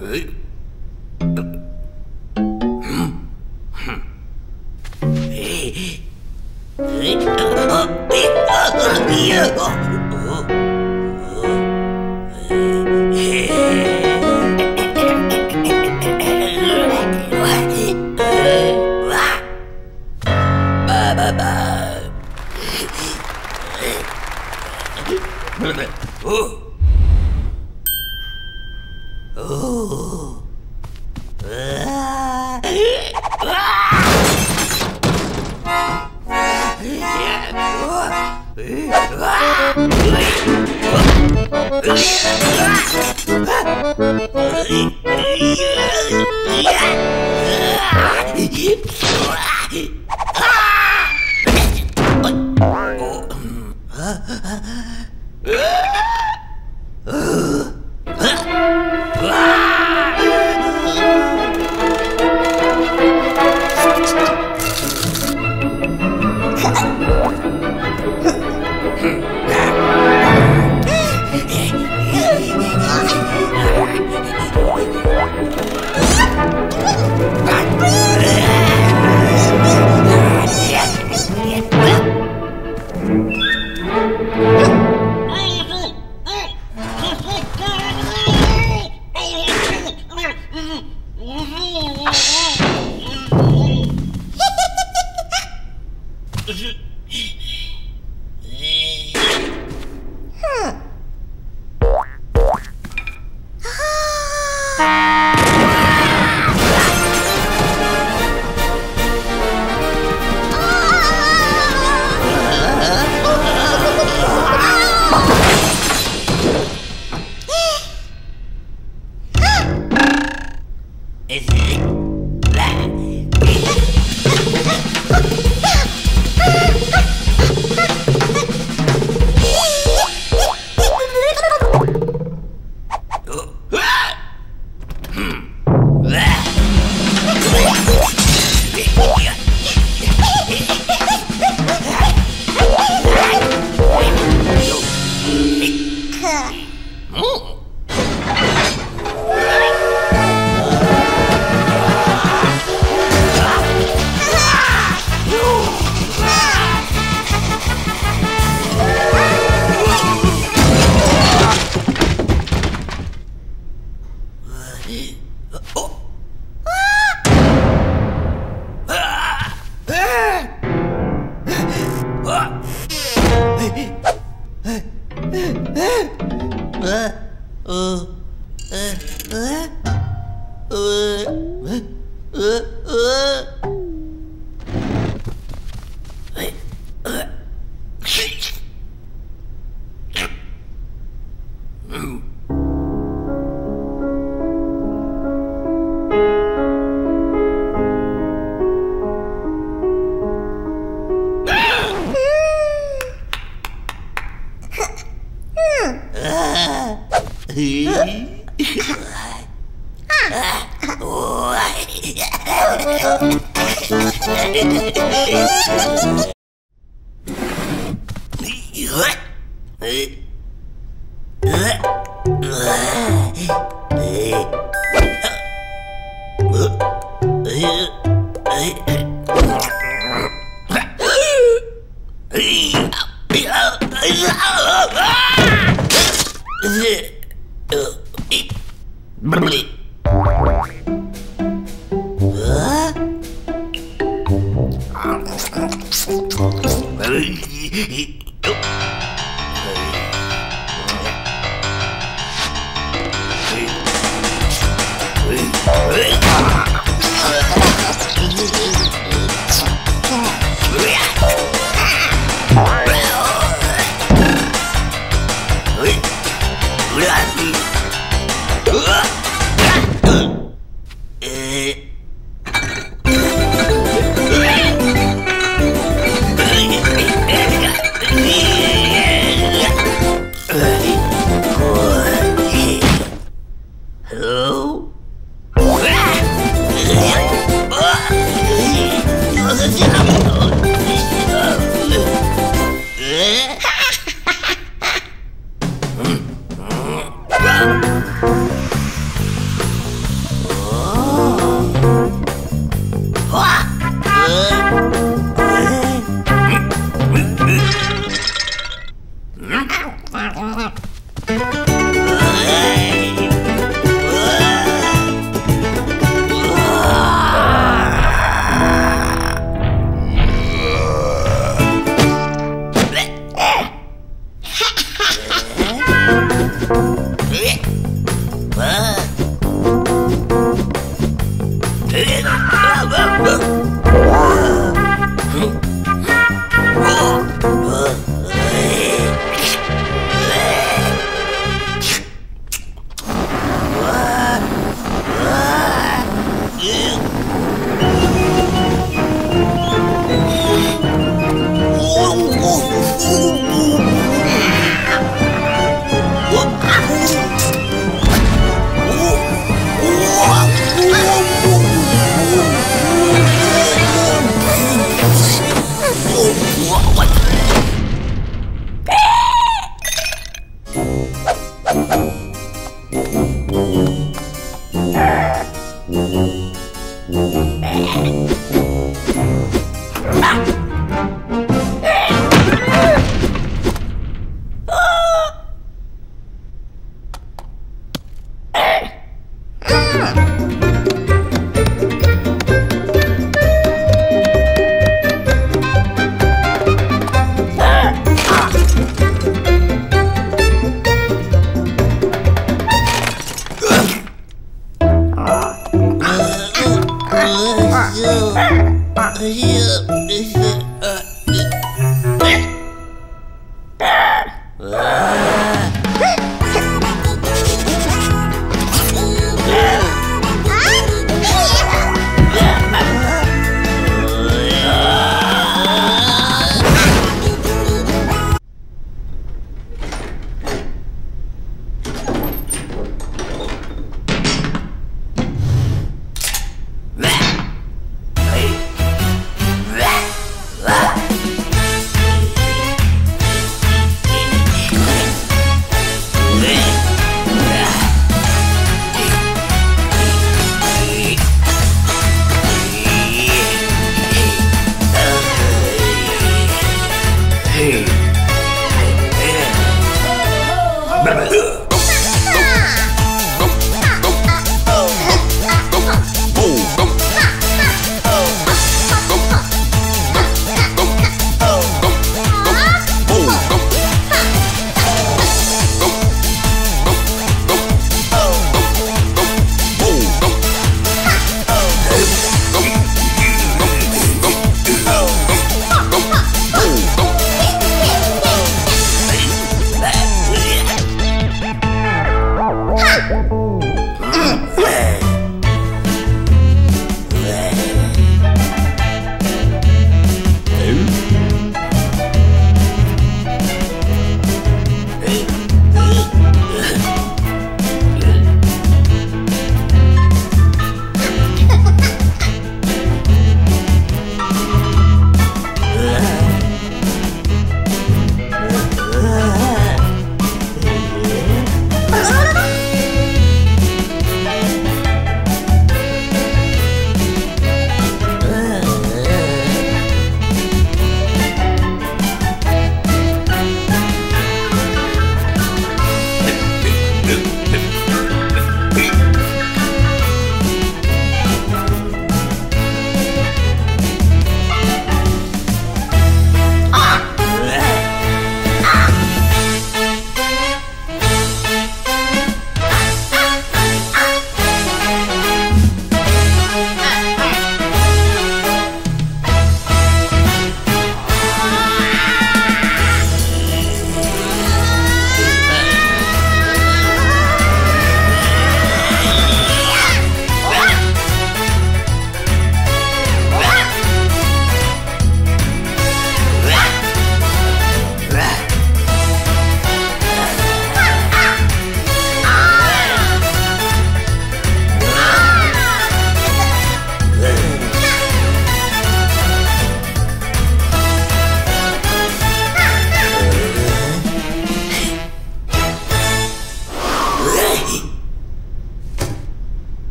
Hello?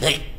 Hey!